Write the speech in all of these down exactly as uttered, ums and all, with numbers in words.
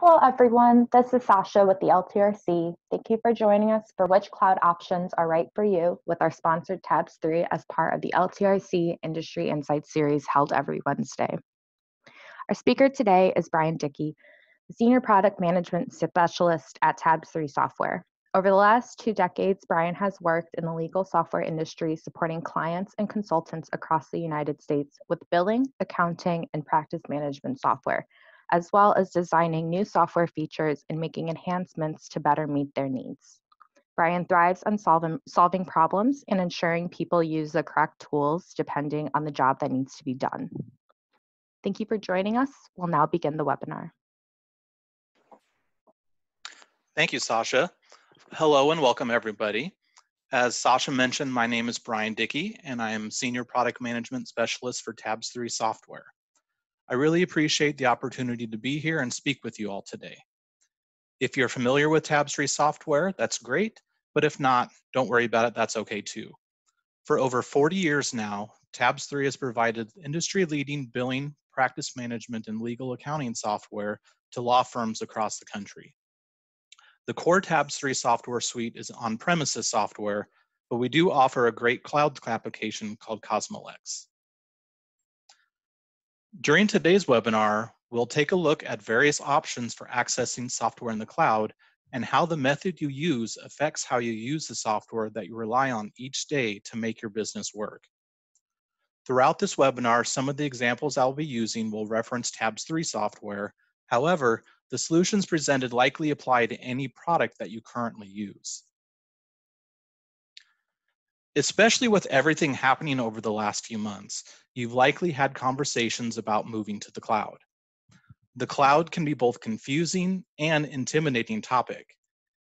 Hello everyone, this is Sasha with the L T R C. Thank you for joining us for which cloud options are right for you with our sponsored Tabs three as part of the L T R C Industry Insights Series held every Wednesday. Our speaker today is Brian Dickey, Senior Product Management Specialist at Tabs three Software. Over the last two decades, Brian has worked in the legal software industry supporting clients and consultants across the United States with billing, accounting, and practice management software, as well as designing new software features and making enhancements to better meet their needs. Brian thrives on solving, solving problems and ensuring people use the correct tools depending on the job that needs to be done. Thank you for joining us. We'll now begin the webinar. Thank you, Sasha. Hello and welcome everybody. As Sasha mentioned, my name is Brian Dickey and I am Senior Product Management Specialist for Tabs three Software. I really appreciate the opportunity to be here and speak with you all today. If you're familiar with Tabs three Software, that's great, but if not, don't worry about it, that's okay too. For over forty years now, Tabs three has provided industry-leading billing, practice management, and legal accounting software to law firms across the country. The core Tabs three software suite is on-premises software, but we do offer a great cloud application called CosmoLex. During today's webinar, we'll take a look at various options for accessing software in the cloud and how the method you use affects how you use the software that you rely on each day to make your business work. Throughout this webinar, some of the examples I'll be using will reference Tabs three software. However, the solutions presented likely apply to any product that you currently use. Especially with everything happening over the last few months, you've likely had conversations about moving to the cloud. The cloud can be both confusing and intimidating topic.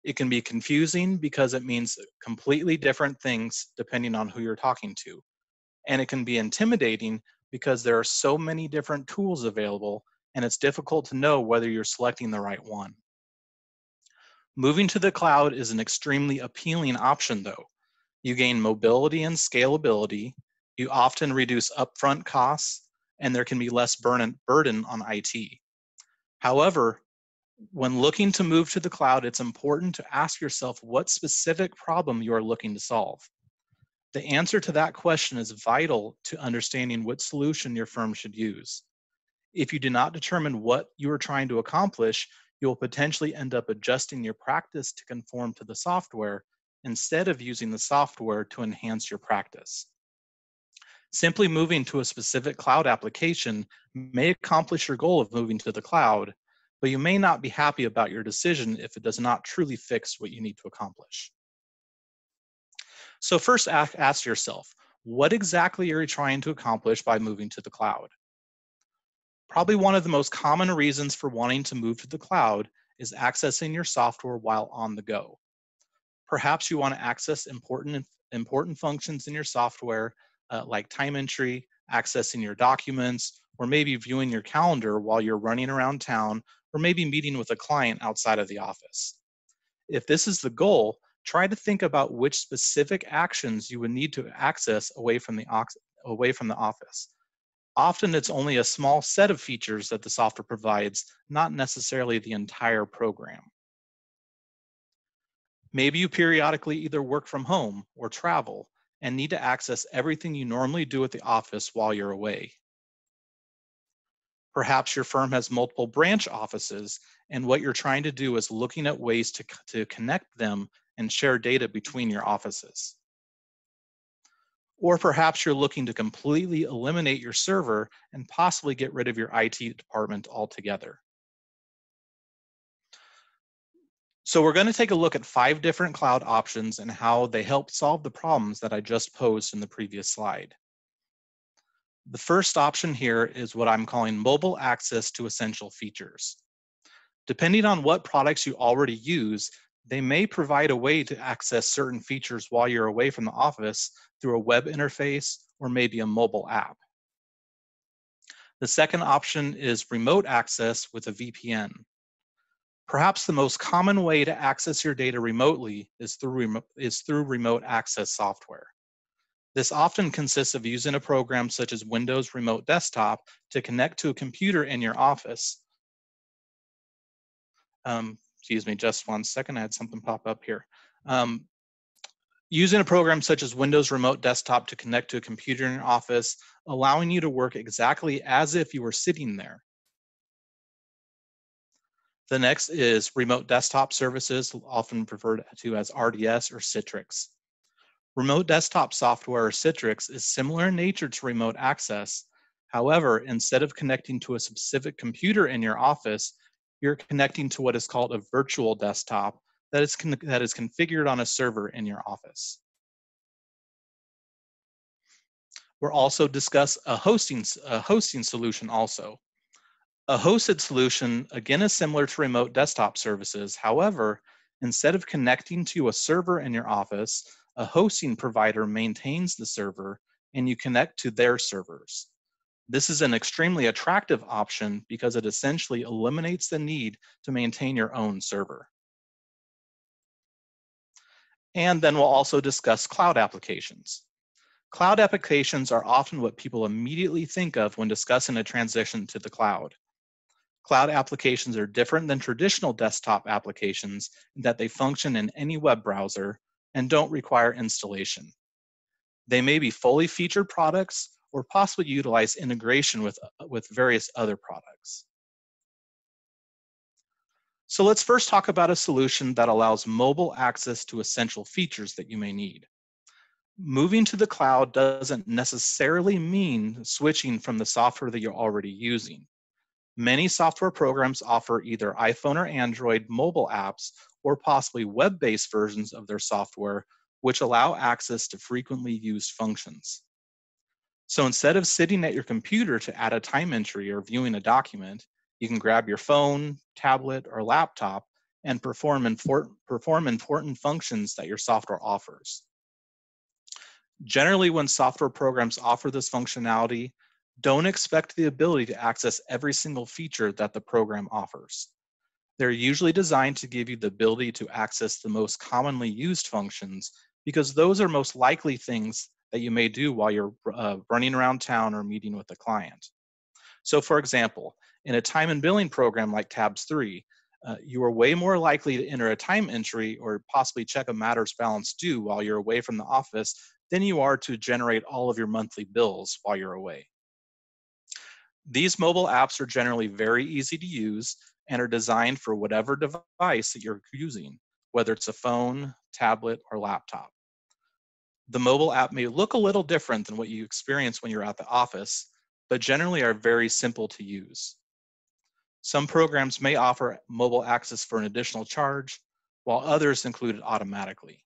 It can be confusing because it means completely different things depending on who you're talking to. And it can be intimidating because there are so many different tools available and it's difficult to know whether you're selecting the right one. Moving to the cloud is an extremely appealing option though. You gain mobility and scalability, you often reduce upfront costs, and there can be less burden on I T. However, when looking to move to the cloud, it's important to ask yourself what specific problem you are looking to solve. The answer to that question is vital to understanding what solution your firm should use. If you do not determine what you are trying to accomplish, you will potentially end up adjusting your practice to conform to the software, instead of using the software to enhance your practice. Simply moving to a specific cloud application may accomplish your goal of moving to the cloud, but you may not be happy about your decision if it does not truly fix what you need to accomplish. So first ask yourself, what exactly are you trying to accomplish by moving to the cloud? Probably one of the most common reasons for wanting to move to the cloud is accessing your software while on the go. Perhaps you want to access important, important functions in your software, uh, like time entry, accessing your documents, or maybe viewing your calendar while you're running around town, or maybe meeting with a client outside of the office. If this is the goal, try to think about which specific actions you would need to access away from the, away from the office. Often it's only a small set of features that the software provides, not necessarily the entire program. Maybe you periodically either work from home or travel and need to access everything you normally do at the office while you're away. Perhaps your firm has multiple branch offices and what you're trying to do is looking at ways to, to connect them and share data between your offices. Or perhaps you're looking to completely eliminate your server and possibly get rid of your I T department altogether. So we're going to take a look at five different cloud options and how they help solve the problems that I just posed in the previous slide. The first option here is what I'm calling mobile access to essential features. Depending on what products you already use, they may provide a way to access certain features while you're away from the office through a web interface or maybe a mobile app. The second option is remote access with a V P N. Perhaps the most common way to access your data remotely is through, is through remote access software. This often consists of using a program such as Windows Remote Desktop to connect to a computer in your office. Um, excuse me, just one second. I had something pop up here. Um, using a program such as Windows Remote Desktop to connect to a computer in your office, allowing you to work exactly as if you were sitting there. The next is remote desktop services, often referred to as R D S or Citrix. Remote desktop software or Citrix is similar in nature to remote access. However, instead of connecting to a specific computer in your office, you're connecting to what is called a virtual desktop that is, con that is configured on a server in your office. We'll also discuss a hosting, a hosting solution also. A hosted solution, again, is similar to remote desktop services. However, instead of connecting to a server in your office, a hosting provider maintains the server and you connect to their servers. This is an extremely attractive option because it essentially eliminates the need to maintain your own server. And then we'll also discuss cloud applications. Cloud applications are often what people immediately think of when discussing a transition to the cloud. Cloud applications are different than traditional desktop applications in that they function in any web browser and don't require installation. They may be fully featured products or possibly utilize integration with, with various other products. So let's first talk about a solution that allows mobile access to essential features that you may need. Moving to the cloud doesn't necessarily mean switching from the software that you're already using. Many software programs offer either iPhone or Android mobile apps or possibly web-based versions of their software, which allow access to frequently used functions. So instead of sitting at your computer to add a time entry or viewing a document, you can grab your phone, tablet, or laptop and perform important, perform important functions that your software offers. Generally, when software programs offer this functionality, don't expect the ability to access every single feature that the program offers. They're usually designed to give you the ability to access the most commonly used functions because those are most likely things that you may do while you're uh, running around town or meeting with a client. So for example, in a time and billing program like Tabs three, uh, you are way more likely to enter a time entry or possibly check a matter's balance due while you're away from the office than you are to generate all of your monthly bills while you're away. These mobile apps are generally very easy to use and are designed for whatever device that you're using, whether it's a phone, tablet, or laptop. The mobile app may look a little different than what you experience when you're at the office, but generally are very simple to use. Some programs may offer mobile access for an additional charge, while others include it automatically.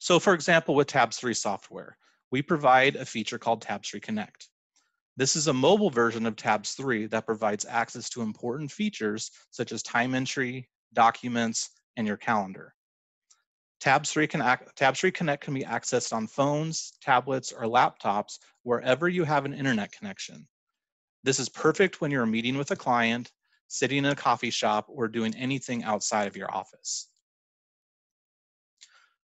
So for example, with Tabs three Software, we provide a feature called Tabs three Connect. This is a mobile version of Tabs three that provides access to important features such as time entry, documents, and your calendar. Tabs three, can, Tabs three Connect can be accessed on phones, tablets, or laptops wherever you have an internet connection. This is perfect when you're meeting with a client, sitting in a coffee shop, or doing anything outside of your office.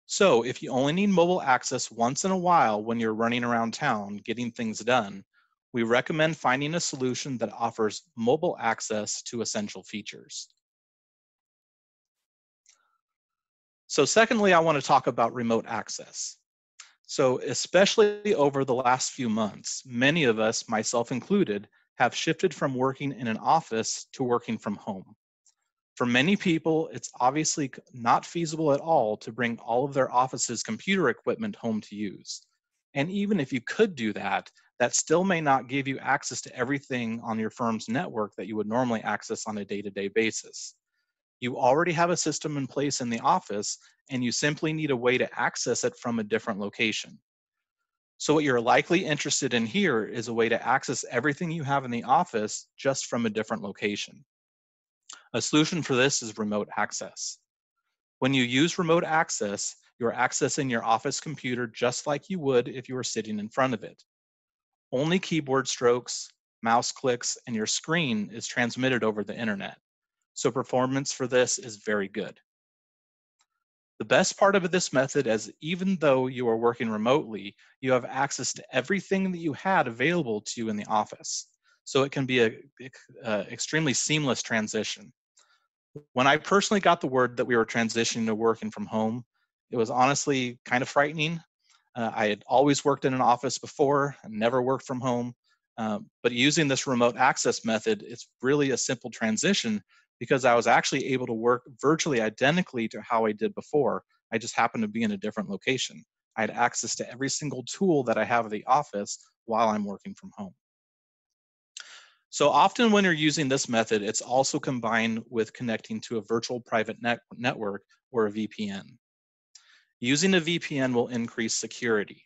So if you only need mobile access once in a while when you're running around town getting things done, we recommend finding a solution that offers mobile access to essential features. So secondly, I want to talk about remote access. So especially over the last few months, many of us, myself included, have shifted from working in an office to working from home. For many people, it's obviously not feasible at all to bring all of their office's computer equipment home to use. And even if you could do that, that still may not give you access to everything on your firm's network that you would normally access on a day-to-day basis. You already have a system in place in the office, and you simply need a way to access it from a different location. So what you're likely interested in here is a way to access everything you have in the office just from a different location. A solution for this is remote access. When you use remote access, you're accessing your office computer just like you would if you were sitting in front of it. Only keyboard strokes, mouse clicks, and your screen is transmitted over the internet. So performance for this is very good. The best part of this method is even though you are working remotely, you have access to everything that you had available to you in the office. so it can be a uh, extremely seamless transition. When I personally got the word that we were transitioning to working from home, it was honestly kind of frightening. Uh, I had always worked in an office before and never worked from home, uh, but using this remote access method, it's really a simple transition because I was actually able to work virtually identically to how I did before. I just happened to be in a different location. I had access to every single tool that I have at the office while I'm working from home. So often when you're using this method, it's also combined with connecting to a virtual private net network or a V P N. Using a V P N will increase security.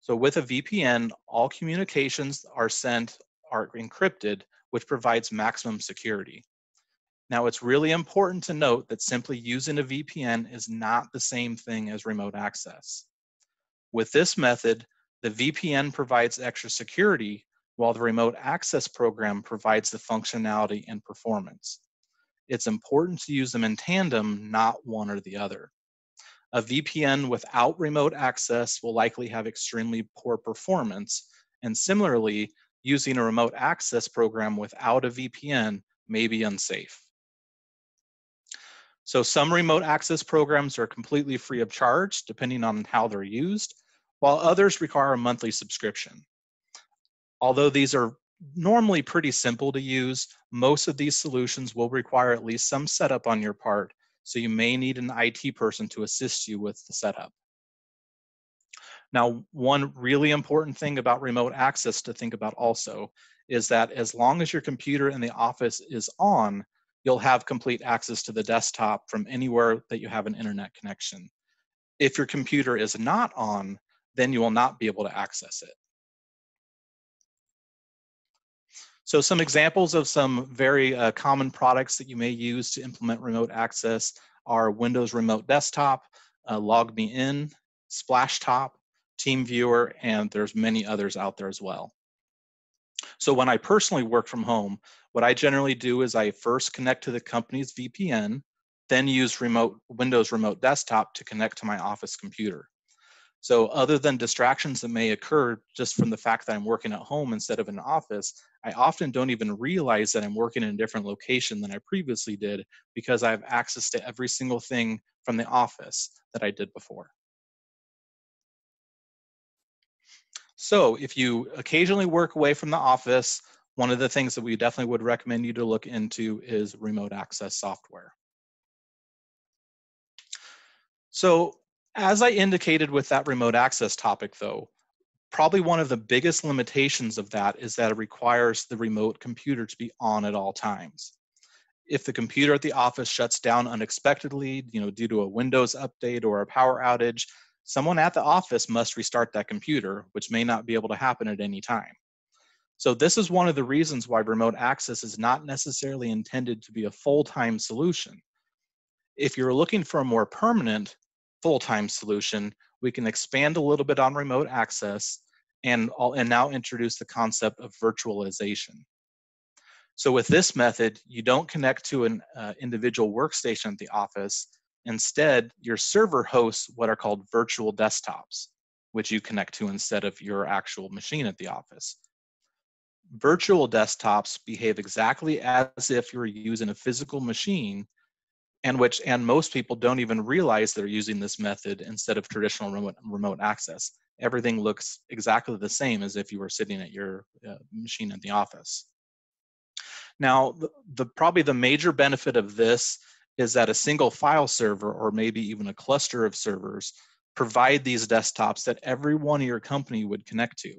So with a V P N, all communications are sent are encrypted, which provides maximum security. Now, it's really important to note that simply using a V P N is not the same thing as remote access. With this method, the V P N provides extra security, while the remote access program provides the functionality and performance. It's important to use them in tandem, not one or the other. A V P N without remote access will likely have extremely poor performance, and similarly, using a remote access program without a V P N may be unsafe. So some remote access programs are completely free of charge, depending on how they're used, while others require a monthly subscription. Although these are normally pretty simple to use, most of these solutions will require at least some setup on your part, so you may need an I T person to assist you with the setup. Now, one really important thing about remote access to think about also is that as long as your computer in the office is on, you'll have complete access to the desktop from anywhere that you have an internet connection. If your computer is not on, then you will not be able to access it. So some examples of some very uh, common products that you may use to implement remote access are Windows Remote Desktop, uh, LogMeIn, Splashtop, TeamViewer, and there's many others out there as well. So when I personally work from home, what I generally do is I first connect to the company's V P N, then use remote Windows Remote Desktop to connect to my office computer. So other than distractions that may occur just from the fact that I'm working at home instead of in an office, I often don't even realize that I'm working in a different location than I previously did because I have access to every single thing from the office that I did before. So if you occasionally work away from the office, one of the things that we definitely would recommend you to look into is remote access software. So as I indicated with that remote access topic though, probably one of the biggest limitations of that is that it requires the remote computer to be on at all times. If the computer at the office shuts down unexpectedly, you know, due to a Windows update or a power outage, someone at the office must restart that computer, which may not be able to happen at any time. So this is one of the reasons why remote access is not necessarily intended to be a full-time solution. If you're looking for a more permanent, full-time solution, we can expand a little bit on remote access and, and now introduce the concept of virtualization. So with this method, you don't connect to an uh, individual workstation at the office. Instead, your server hosts what are called virtual desktops, which you connect to instead of your actual machine at the office. Virtual desktops behave exactly as if you were using a physical machine, and which and most people don't even realize they're using this method instead of traditional remote, remote access. Everything looks exactly the same as if you were sitting at your uh, machine at the office. Now, the, the, probably the major benefit of this is that a single file server or maybe even a cluster of servers provide these desktops that every one of your company would connect to.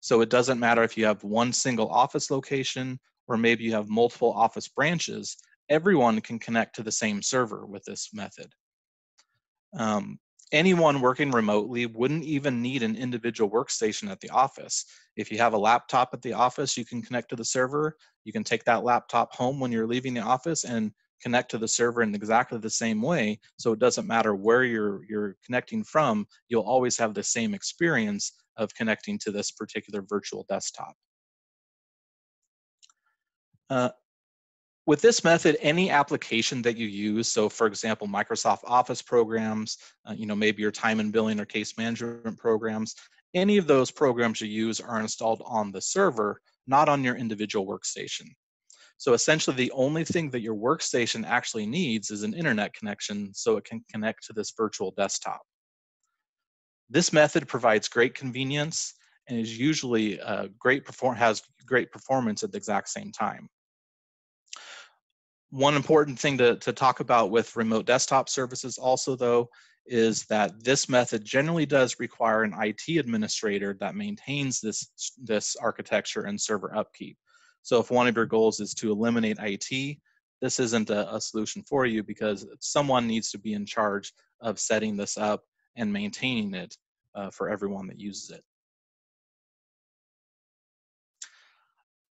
So it doesn't matter if you have one single office location or maybe you have multiple office branches, everyone can connect to the same server with this method. Um, anyone working remotely wouldn't even need an individual workstation at the office. If you have a laptop at the office, you can connect to the server. You can take that laptop home when you're leaving the office and connect to the server in exactly the same way. So it doesn't matter where you're, you're connecting from, you'll always have the same experience of connecting to this particular virtual desktop. Uh, With this method, any application that you use, so for example, Microsoft Office programs, uh, you know, maybe your time and billing or case management programs, any of those programs you use are installed on the server not on your individual workstation. So essentially the only thing that your workstation actually needs is an internet connection so it can connect to this virtual desktop. This method provides great convenience and is usually a great perform has great performance at the exact same time. One important thing to, to talk about with remote desktop services also though is that this method generally does require an I T administrator that maintains this, this architecture and server upkeep. So if one of your goals is to eliminate I T, this isn't a, a solution for you because someone needs to be in charge of setting this up and maintaining it uh, for everyone that uses it.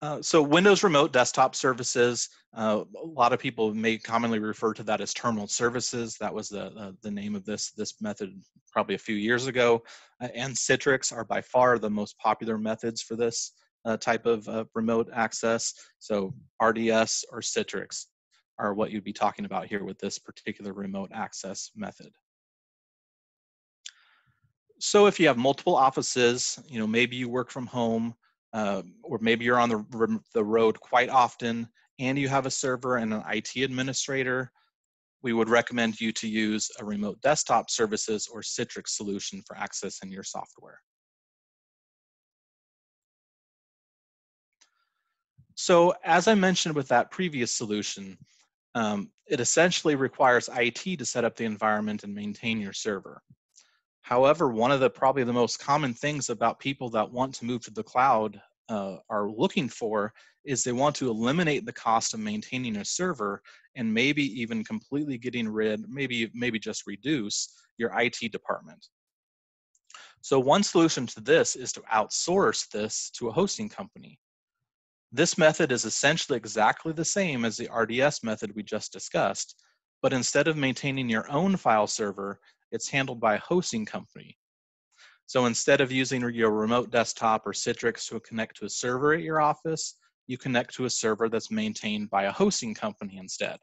Uh, so Windows Remote Desktop Services, uh, a lot of people may commonly refer to that as terminal services. That was the, uh, the name of this, this method probably a few years ago. Uh, and Citrix are by far the most popular methods for this uh, type of uh, remote access. So R D S or Citrix are what you'd be talking about here with this particular remote access method. So if you have multiple offices, you know, maybe you work from home, Uh, or maybe you're on the, the road quite often and you have a server and an I T administrator, we would recommend you to use a remote desktop services or Citrix solution for accessing your software. So as I mentioned with that previous solution, um, it essentially requires I T to set up the environment and maintain your server. However, one of the probably the most common things about people that want to move to the cloud uh, are looking for is they want to eliminate the cost of maintaining a server and maybe even completely getting rid, maybe, maybe just reduce your I T department. So one solution to this is to outsource this to a hosting company. This method is essentially exactly the same as the R D S method we just discussed, but instead of maintaining your own file server, it's handled by a hosting company. So instead of using your remote desktop or Citrix to connect to a server at your office, you connect to a server that's maintained by a hosting company instead.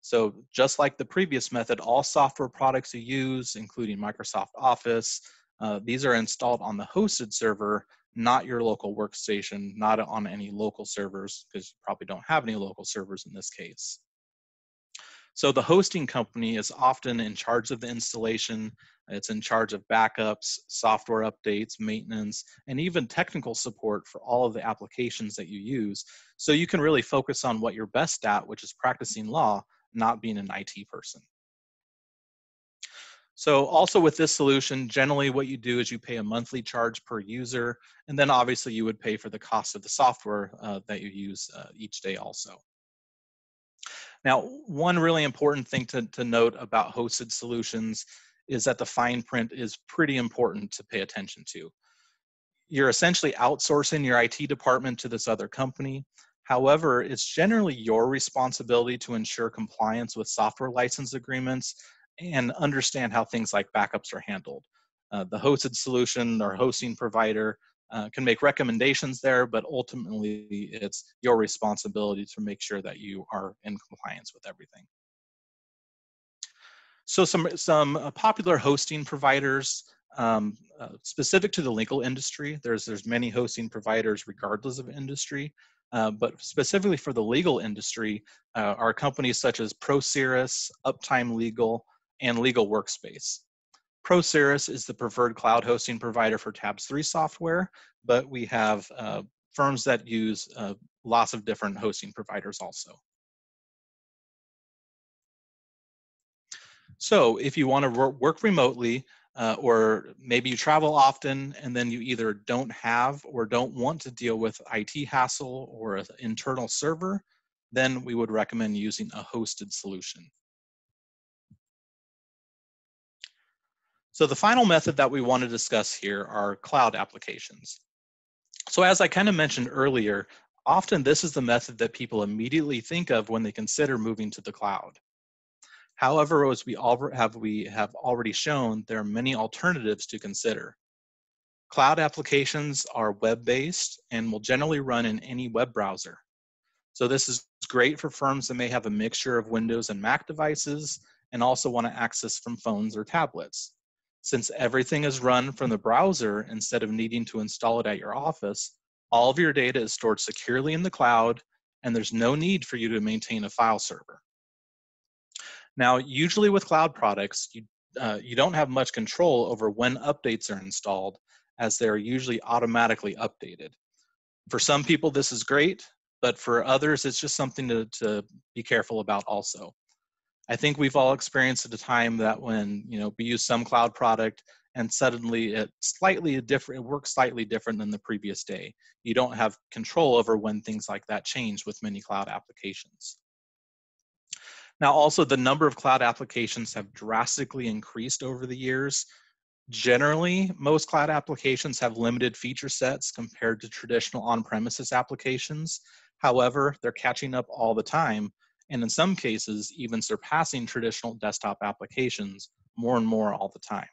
So just like the previous method, all software products you use, including Microsoft Office, uh, these are installed on the hosted server, not your local workstation, not on any local servers, because you probably don't have any local servers in this case. So the hosting company is often in charge of the installation, it's in charge of backups, software updates, maintenance, and even technical support for all of the applications that you use. So you can really focus on what you're best at, which is practicing law, not being an I T person. So also with this solution, generally what you do is you pay a monthly charge per user, and then obviously you would pay for the cost of the software uh, that you use uh, each day also. Now, one really important thing to, to note about hosted solutions is that the fine print is pretty important to pay attention to. You're essentially outsourcing your I T department to this other company. However, it's generally your responsibility to ensure compliance with software license agreements and understand how things like backups are handled. Uh, the hosted solution or hosting provider uh, can make recommendations there, but ultimately it's your responsibility to make sure that you are in compliance with everything. So some, some popular hosting providers um, uh, specific to the legal industry, there's, there's many hosting providers regardless of industry, uh, but specifically for the legal industry uh, are companies such as ProSyrus, Uptime Legal, and Legal Workspace. ProSyrus is the preferred cloud hosting provider for Tabs three software, but we have uh, firms that use uh, lots of different hosting providers also. So if you want to work remotely, uh, or maybe you travel often and then you either don't have or don't want to deal with I T hassle or an internal server, then we would recommend using a hosted solution. So the final method that we want to discuss here are cloud applications. So as I kind of mentioned earlier, often this is the method that people immediately think of when they consider moving to the cloud. However, as we have, we have already shown, there are many alternatives to consider. Cloud applications are web-based and will generally run in any web browser. So this is great for firms that may have a mixture of Windows and Mac devices and also want to access from phones or tablets. Since everything is run from the browser instead of needing to install it at your office, All of your data is stored securely in the cloud, and there's no need for you to maintain a file server. Now, usually with cloud products, you, uh, you don't have much control over when updates are installed, as they're usually automatically updated. For some people, this is great, but for others, it's just something to, to be careful about also. I think we've all experienced at a time that when, you know, we use some cloud product and suddenly it slightly different, it works slightly different than the previous day. You don't have control over when things like that change with many cloud applications. Now also, the number of cloud applications have drastically increased over the years. Generally, most cloud applications have limited feature sets compared to traditional on-premises applications. However, they're catching up all the time, and in some cases, even surpassing traditional desktop applications more and more all the time.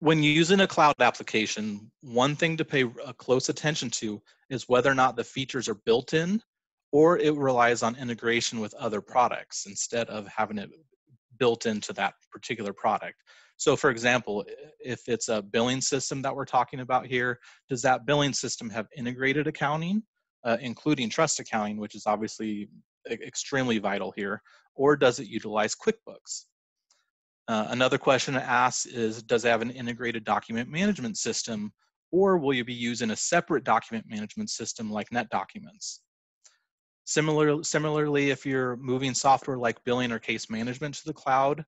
When using a cloud application, one thing to pay close attention to is whether or not the features are built in, or it relies on integration with other products instead of having it built into that particular product. So for example, if it's a billing system that we're talking about here, does that billing system have integrated accounting, uh, including trust accounting, which is obviously extremely vital here, or does it utilize QuickBooks? Uh, another question to ask is, does it have an integrated document management system, or will you be using a separate document management system like NetDocuments? Similar, similarly, if you're moving software like billing or case management to the cloud,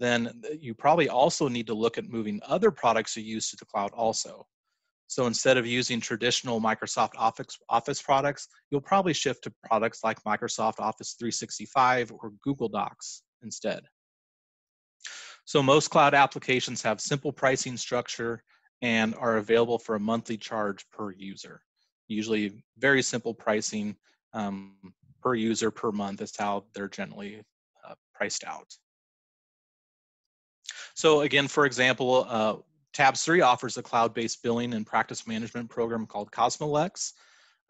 then you probably also need to look at moving other products you use to the cloud also. So instead of using traditional Microsoft Office, Office products, you'll probably shift to products like Microsoft Office three sixty-five or Google Docs instead. So most cloud applications have simple pricing structure and are available for a monthly charge per user. Usually very simple pricing. Um, per user per month is how they're generally uh, priced out. So again, for example, uh, Tabs three offers a cloud-based billing and practice management program called CosmoLex.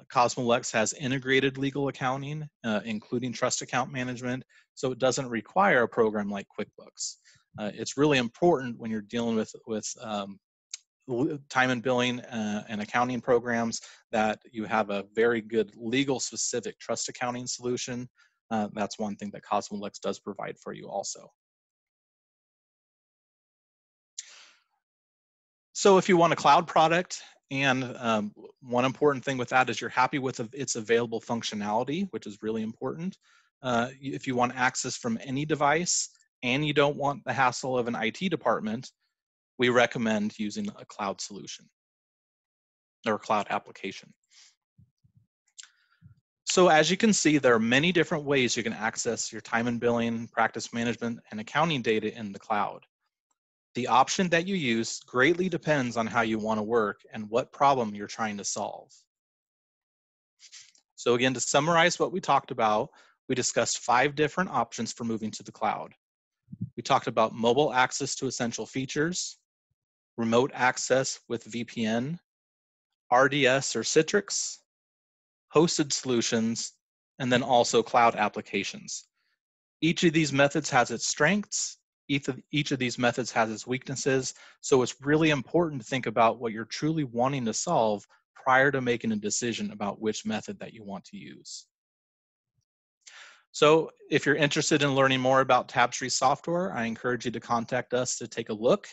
CosmoLex has integrated legal accounting, uh, including trust account management, so it doesn't require a program like QuickBooks. Uh, it's really important when you're dealing with, with um, time and billing uh, and accounting programs that you have a very good legal specific trust accounting solution. Uh, that's one thing that CosmoLex does provide for you also. So if you want a cloud product, and um, one important thing with that is you're happy with its available functionality, which is really important. Uh, if you want access from any device and you don't want the hassle of an I T department, we recommend using a cloud solution or cloud application. So as you can see, there are many different ways you can access your time and billing, practice management, and accounting data in the cloud. The option that you use greatly depends on how you want to work and what problem you're trying to solve. So again, to summarize what we talked about, we discussed five different options for moving to the cloud. We talked about mobile access to essential features, remote access with V P N, R D S or Citrix, hosted solutions, and then also cloud applications. Each of these methods has its strengths, each of, each of these methods has its weaknesses, so it's really important to think about what you're truly wanting to solve prior to making a decision about which method that you want to use. So if you're interested in learning more about Tabs three software, I encourage you to contact us to take a look.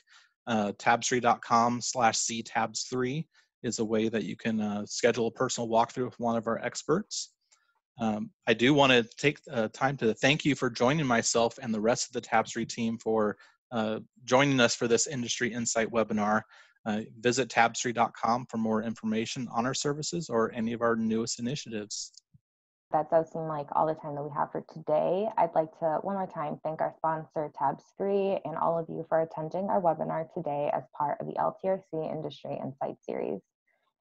Uh, tabs three dot com slash c tabs three is a way that you can uh, schedule a personal walkthrough with one of our experts. Um, I do want to take uh, time to thank you for joining myself and the rest of the Tabs three team for uh, joining us for this Industry Insight webinar. Uh, visit tabs three dot com for more information on our services or any of our newest initiatives. That does seem like all the time that we have for today. I'd like to, one more time, thank our sponsor, Tabs three, and all of you for attending our webinar today as part of the L T R C Industry Insight Series.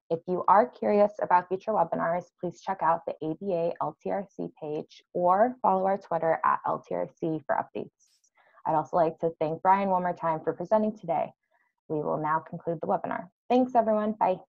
If you are curious about future webinars, please check out the A B A L T R C page or follow our Twitter at L T R C for updates. I'd also like to thank Brian one more time for presenting today. We will now conclude the webinar. Thanks, everyone. Bye.